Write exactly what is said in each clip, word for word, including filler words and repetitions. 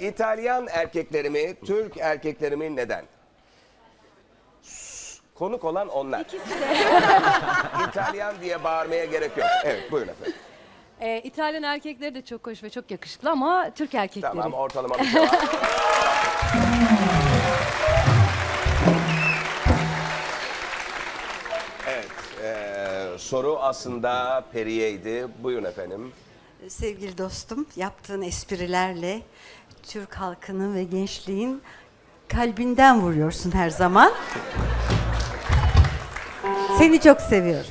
İtalyan erkeklerimi, Türk erkeklerimi neden? Konuk olan onlar. İkisi de. İtalyan diye bağırmaya gerek yok. Evet, buyurun efendim. Ee, İtalyan erkekleri de çok hoş ve çok yakışıklı ama Türk erkekleri. Tamam, ortalama bir şey var. Evet, e, soru aslında Periye'ydi. Buyurun efendim. Sevgili dostum, yaptığın esprilerle Türk halkının ve gençliğin kalbinden vuruyorsun her zaman. Seni çok seviyorum.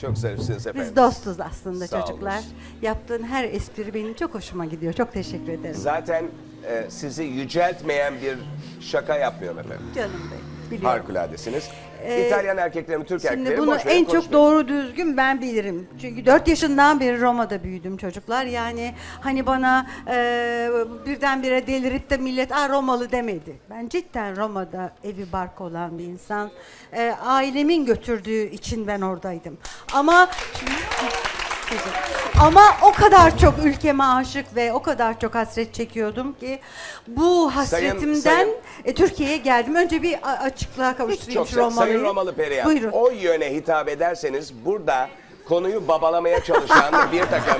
Çok sevimsiniz efendim. Biz dostuz aslında Sağ çocuklar. Olsun. Yaptığın her espri benim çok hoşuma gidiyor. Çok teşekkür ederim. Zaten e, sizi yüceltmeyen bir şaka yapmıyorum efendim. Canım benim, biliyorum. Harikuladesiniz. Ee, İtalyan erkeklerimi, Türk şimdi erkeklerimi boş verin, en konuşmayın. Çok doğru düzgün ben bilirim. Çünkü dört yaşından beri Roma'da büyüdüm çocuklar. Yani hani bana e, birdenbire delirip de millet "Aa, Romalı" demedi. Ben cidden Roma'da evi barkı olan bir insan. E, ailemin götürdüğü için ben oradaydım. Ama... Ama o kadar çok ülkeme aşık ve o kadar çok hasret çekiyordum ki bu hasretimden e, Türkiye'ye geldim. Önce bir açıklığa kavuşturayım şu Romalı'yı. Sayın Romalı Perihan, buyurun. O yöne hitap ederseniz burada konuyu babalamaya çalışan bir takım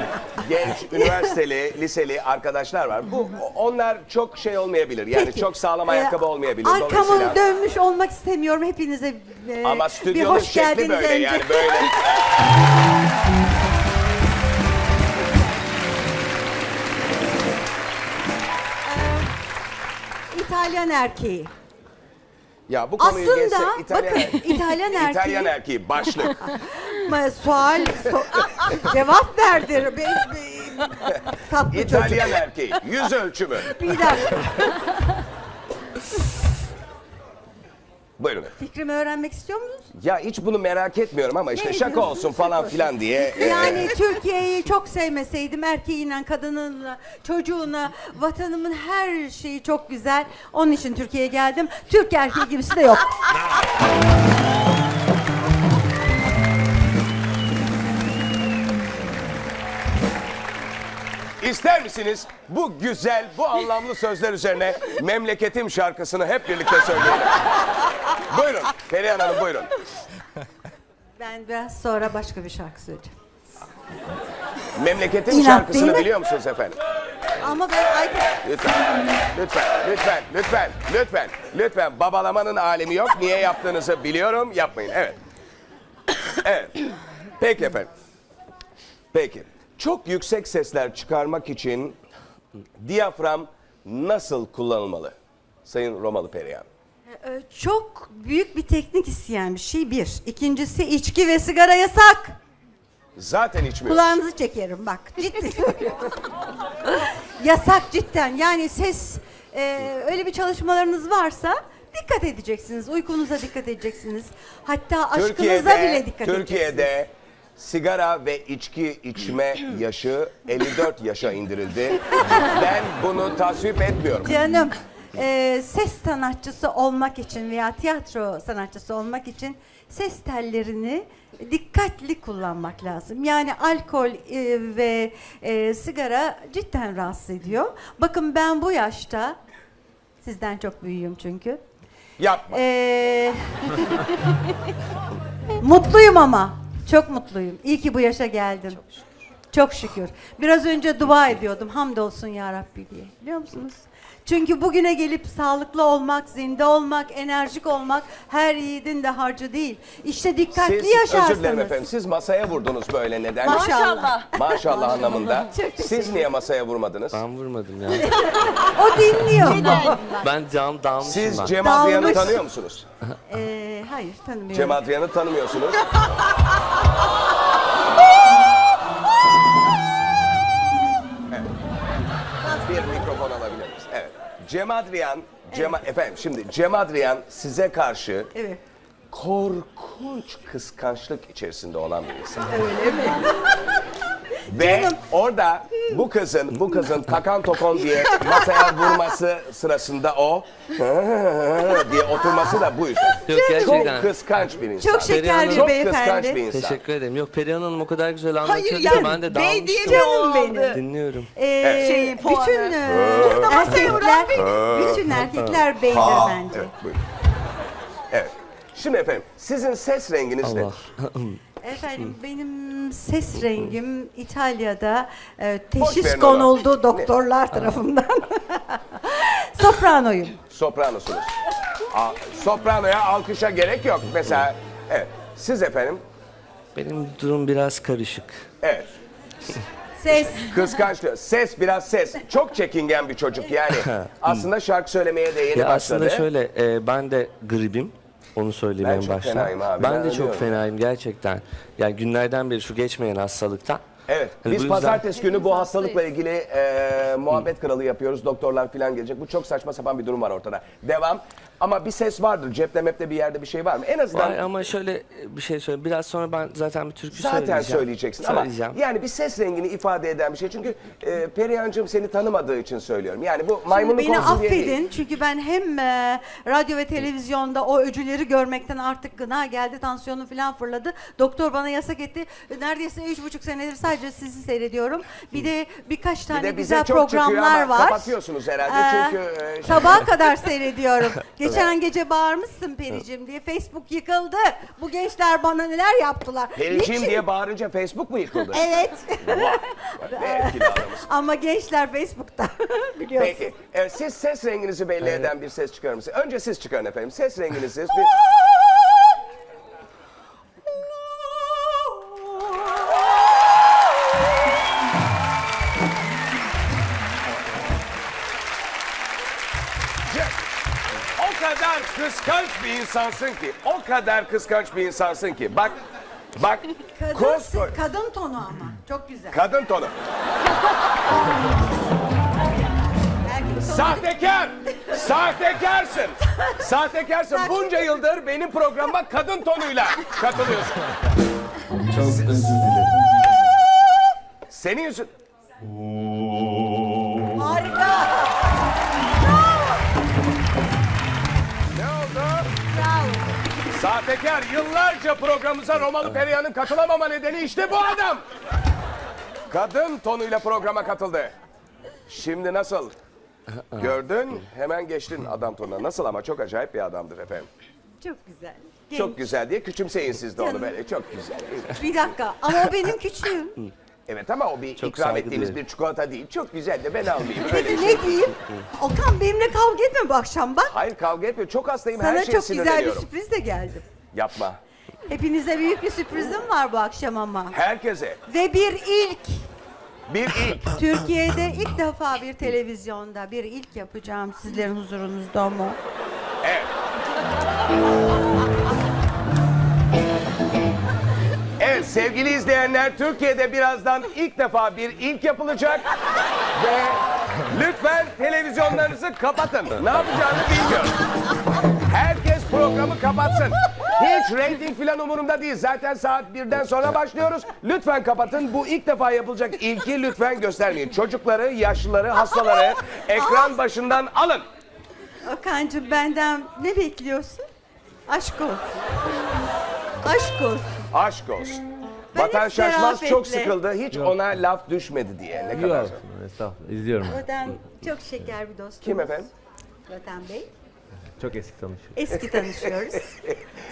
genç, üniversiteli, liseli arkadaşlar var. Bu onlar çok şey olmayabilir. Yani peki, çok sağlam ayakkabı ee, olmayabilir. Arkamı dönmüş olmak istemiyorum. Hepinize e, ama bir hoş geldiniz böyle, önce. Yani böyle. İtalyan erkeği. Ya bu konuyu aslında gelse, İtalyan, bakın, erkeği, İtalyan erkeği. İtalyan erkeği başlık. Sual, so cevap verdir. Be, be, İtalyan çocuk. Erkeği. Yüz ölçümü. Bir dakika. Buyurun. Fikrimi öğrenmek istiyor musunuz? Ya hiç bunu merak etmiyorum ama işte ne şaka olsun falan filan diye. Yani Türkiye'yi çok sevmeseydim, erkeğiyle, kadınınla, çocuğuna, vatanımın her şeyi çok güzel. Onun için Türkiye'ye geldim. Türk erkeği gibisi de yok. İster misiniz bu güzel, bu anlamlı sözler üzerine Memleketim şarkısını hep birlikte söyleyelim. Buyurun Perihan Hanım, buyurun. Ben biraz sonra başka bir şarkı söyleyeceğim. Memleketim İnan şarkısını biliyor musunuz efendim? Ama ben... Lütfen, lütfen, lütfen, lütfen, lütfen, lütfen. Babalamanın alemi yok. Niye yaptığınızı biliyorum. Yapmayın. Evet. Evet. Peki efendim. Peki. Çok yüksek sesler çıkarmak için diyafram nasıl kullanılmalı Sayın Romalı Perihan? Çok büyük bir teknik isteyen bir şey bir. İkincisi, içki ve sigara yasak. Zaten içmiyoruz. Kulağınızı çekerim bak, ciddi söylüyorum. Yasak cidden. Yani ses e, öyle bir çalışmalarınız varsa dikkat edeceksiniz. Uykunuza dikkat edeceksiniz. Hatta aşkınıza Türkiye'de, bile dikkat Türkiye'de edeceksiniz. Türkiye'de sigara ve içki içme yaşı elli dört yaşa indirildi. Ben bunu tasvip etmiyorum. Canım. Ee, ses sanatçısı olmak için veya tiyatro sanatçısı olmak için ses tellerini dikkatli kullanmak lazım. Yani alkol e, ve e, sigara cidden rahatsız ediyor. Bakın ben bu yaşta sizden çok büyüğüm çünkü. Yapma. Ee, mutluyum ama. Çok mutluyum. İyi ki bu yaşa geldim. Çok şükür. Çok şükür. Biraz önce dua ediyordum. Hamdolsun ya Rabbi diye. Biliyor musunuz? Çünkü bugüne gelip sağlıklı olmak, zinde olmak, enerjik olmak her yiğidin de harcı değil. İşte dikkatli siz, yaşarsınız. Özür dilerim efendim, siz masaya vurdunuz böyle neden? Maşallah. Maşallah anlamında. Siz niye masaya vurmadınız? Ben vurmadım yani. O dinliyor. Neden? Ben cam dalmışım. Siz ben. Cem Adrian'ı tanıyor musunuz? Ee, hayır, tanımıyorum. Cem Adrian'ı tanımıyorsunuz. Cem Adrian, Cem, evet. Efendim şimdi Cem Adrian size karşı evet. korkunç kıskançlık içerisinde olan bir insan. Öyle mi? Ve canım. Orada bu kızın, bu kızın takan tokon diye masaya vurması sırasında o diye oturması da bu yüzden. Çok, çok kıskanç bir insan. Çok şeker bir beyefendi. Bir insan. Teşekkür ederim. Yok Perihan Hanım o kadar güzel anlatıyor ki yani, ben de dalmıştım. Bey diye canım benim. Dinliyorum. Ee, evet. Şeyi, bütün... erkekler, bütün erkekler beğenir bence. Evet, buyurun. Evet. Şimdi efendim, sizin ses renginiz Allah. nedir? Efendim, benim ses rengim İtalya'da e, teşhis konuldu ona. doktorlar ne? tarafından. Sopranoyum. Sopranosunuz. A, sopranoya alkışa gerek yok. Mesela, evet. Siz efendim? Benim durum biraz karışık. Evet. Ses. Kıskançlığı. Ses, biraz ses. Çok çekingen bir çocuk yani. Aslında şarkı söylemeye de yeni ya başladı. Aslında şöyle, e, ben de gribim. Onu söyleyeyim en başta. Fenayım abi, ben, ben de biliyorum. Çok fenayım gerçekten. Yani günlerden beri şu geçmeyen hastalıktan. Evet. Hani biz pazartesi yüzden... günü bu hastalıkla ilgili e, muhabbet kralı yapıyoruz. Doktorlar falan gelecek. Bu çok saçma sapan bir durum var ortada. Devam. Ama bir ses vardır. Cepte mepte bir yerde bir şey var mı? En azından... Vay, ama şöyle bir şey söyleyeyim. Biraz sonra ben zaten bir türkü zaten söyleyeceğim. Zaten söyleyeceksin söyleyeceğim. ama yani bir ses rengini ifade eden bir şey. Çünkü e, Perihan'cığım seni tanımadığı için söylüyorum. Yani bu maymunluk olsun diye değil. Beni affedin çünkü ben hem e, radyo ve televizyonda o öcüleri görmekten artık gına geldi. Tansiyonum falan fırladı. Doktor bana yasak etti. Neredeyse üç buçuk senedir sadece sizi seyrediyorum. Bir de birkaç tane bir de bize güzel programlar var. Kapatıyorsunuz herhalde ee, çünkü... E, sabaha kadar seyrediyorum. Geçen gece bağırmışsın Pericim diye. Facebook yıkıldı. Bu gençler bana neler yaptılar. Pericim Niçin? diye bağırınca Facebook mu yıkıldı? Evet. Ama gençler Facebook'ta biliyorsun. Peki. E, siz ses renginizi belli evet. eden bir ses çıkarır mısınız? Önce siz çıkarın efendim. Ses renginizi... Bir... Kıskanç bir insansın ki, o kadar kıskanç bir insansın ki. Bak, bak. Kadın, kosko... kadın tonu ama, çok güzel. Kadın tonu. Sahtekar, sahtekarsın. Sahtekarsın, bunca yıldır benim programıma kadın tonuyla katılıyorsun. Çok özür dilerim. Senin yüzün... Harika. Sahtekar, yıllarca programımıza Romalı Perihan'ın katılamama nedeni işte bu adam. Kadın tonuyla programa katıldı. Şimdi nasıl? Gördün, hemen geçtin adam tonuna. Nasıl ama çok acayip bir adamdır efendim. Çok güzel. Genç. Çok güzel diye küçümseyin siz de onu böyle. Çok güzel. Bir dakika ama o benim küçüğüm. Evet ama o bir çok ikram ettiğimiz değil. bir çikolata değil. Çok güzel de ben almayayım. Öyle ne şey. diyeyim? Okan benimle kavga etme bu akşam bak. Hayır kavga etme. Çok hastayım. Sana her şeyi sinirleniyorum. Sana çok güzel bir sürpriz de geldim. Yapma. Hepinize büyük bir sürprizim var bu akşam ama. Herkese. Ve bir ilk. Bir ilk. Türkiye'de ilk defa bir televizyonda bir ilk yapacağım sizlerin huzurunuzda ama. Evet. Evet sevgili izleyenler, Türkiye'de birazdan ilk defa bir ilk yapılacak ve lütfen televizyonlarınızı kapatın. Ne yapacağını bilmiyorum. Herkes programı kapatsın. Hiç reyting filan umurumda değil. Zaten saat birden sonra başlıyoruz. Lütfen kapatın. Bu ilk defa yapılacak ilki lütfen göstermeyin. Çocukları, yaşlıları, hastaları ekran başından alın. Okan'cığım benden ne bekliyorsun? Aşk olsun. Aşk olsun. Aşk olsun. Ben Vatan Şaşmaz çok sıkıldı. Hiç Yok. ona laf düşmedi diye. Ne kadar? Yok. Estağfurullah. İzliyorum. Vatan çok şeker bir dostum. Kim efendim? Vatan Bey. Çok eski tanışıyoruz. Eski tanışıyoruz.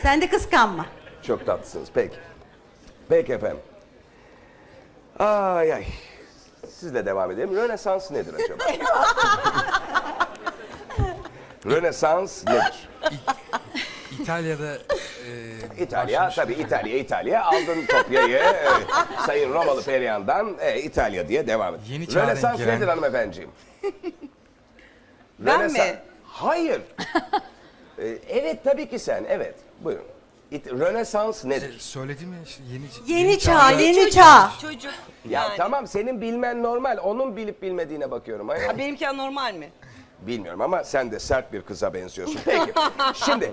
Sen de kıskanma. Çok tatlısınız. Peki. Peki efendim. Ay ay. Sizle devam edelim. Rönesans nedir acaba? Rönesans nedir? İtalya'da... E, İtalya, tabii İtalya, İtalya. Aldın kopyayı e, Sayın Romalı Perihan'dan e, İtalya diye devam et. Rönesans nedir hanımefendiciğim? Ben Rönesans... mi? Hayır. e, evet tabii ki sen, evet. Buyurun. İt... Rönesans nedir? E, söyledim ya işte yeni, yeni, yeni çağ. Yeni çağ. Çocuk. Çocuk. Ya yani. Tamam, senin bilmen normal. Onun bilip bilmediğine bakıyorum. Ha, benimki anormal mi? Bilmiyorum ama sen de sert bir kıza benziyorsun. Peki, şimdi...